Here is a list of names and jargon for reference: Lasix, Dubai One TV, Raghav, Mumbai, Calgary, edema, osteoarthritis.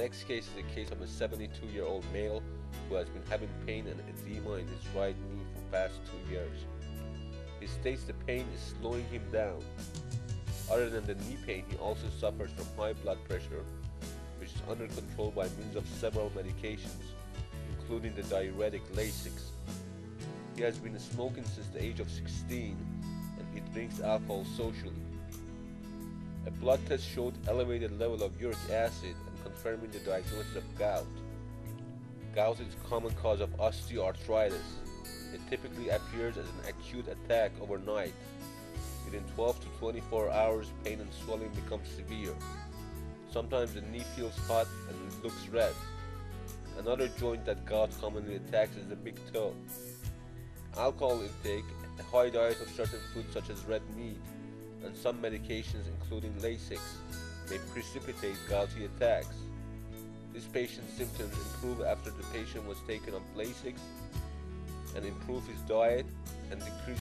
next case is a case of a 72-year-old male who has been having pain and edema in his right knee for the past 2 years. He states the pain is slowing him down. Other than the knee pain, he also suffers from high blood pressure, which is under control by means of several medications, including the diuretic Lasix. He has been smoking since the age of 16, and he drinks alcohol socially. A blood test showed elevated level of uric acid and confirming the diagnosis of gout. Gout is a common cause of osteoarthritis. It typically appears as an acute attack overnight. Within 12 to 24 hours, pain and swelling become severe. Sometimes the knee feels hot and looks red. Another joint that gout commonly attacks is the big toe. Alcohol intake, a high diet of certain foods such as red meat, and some medications including Lasix may precipitate gouty attacks. This patient's symptoms improve after the patient was taken on Lasix and improved his diet and decreased